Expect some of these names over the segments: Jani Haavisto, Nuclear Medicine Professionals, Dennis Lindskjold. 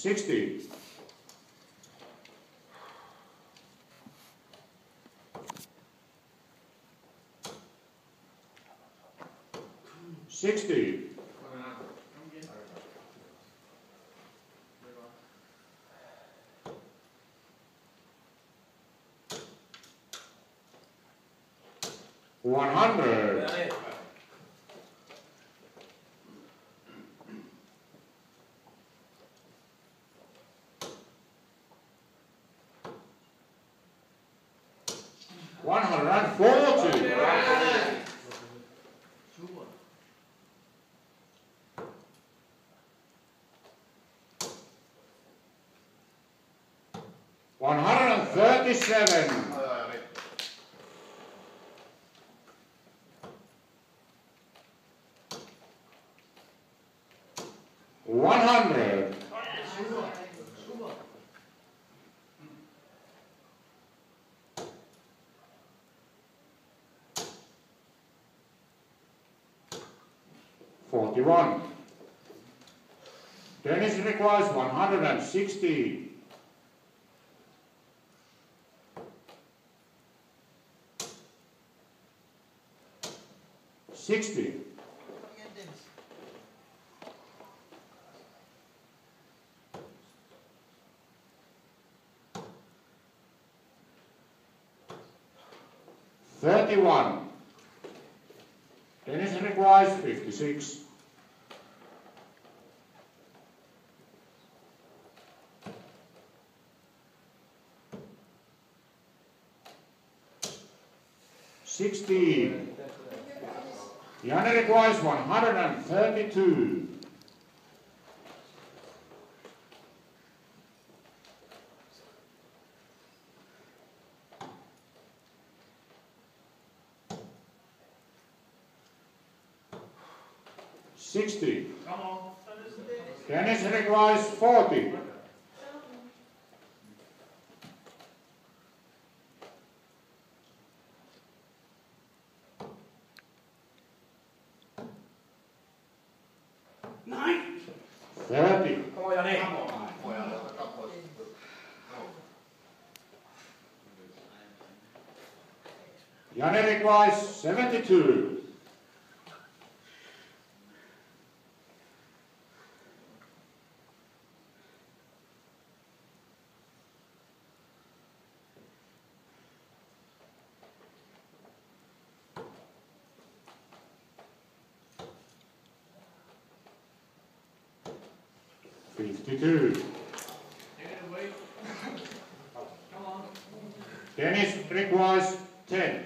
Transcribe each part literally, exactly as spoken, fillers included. sixteen. Sixteen. One hundred. One hundred and forty. One hundred and thirty-seven. One hundred. Forty-one. Dennis requires one hundred and sixty. Sixty. Thirty-one. Dennis requires fifty-six. Sixteen. Jani requires one hundred and thirty-two. Sixty. Come on. Dennis requires forty. Nine. Thirty. Come on, Jani. Come on. Jani requires seventy-two. fifty-two. Dennis requires ten.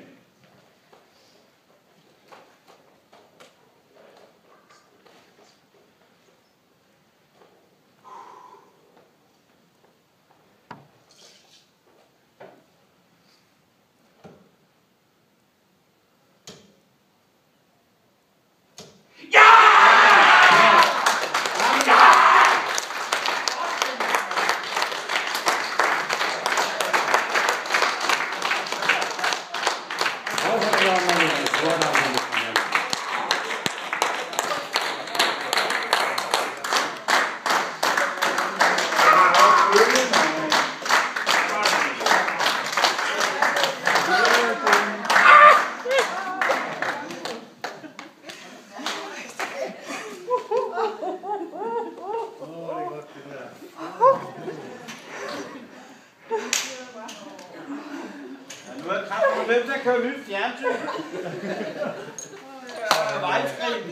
Hvem der kører nyt fjernsyn? Vejskrigen.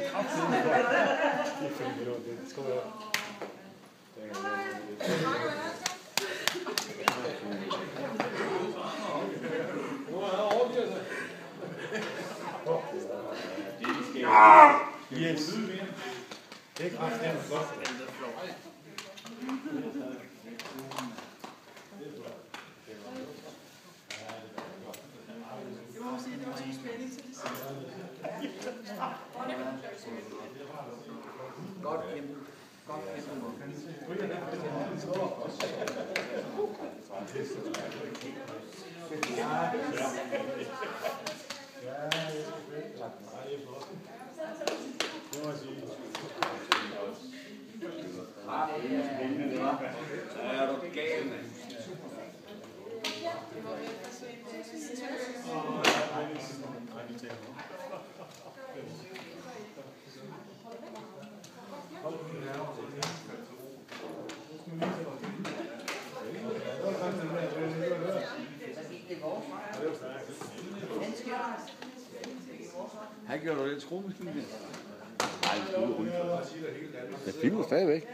Yes. Det er Gott im Gott im Han gjorde jo lidt skrummeskine. Nej, det skulle ryge. Jeg filmer stadigvæk.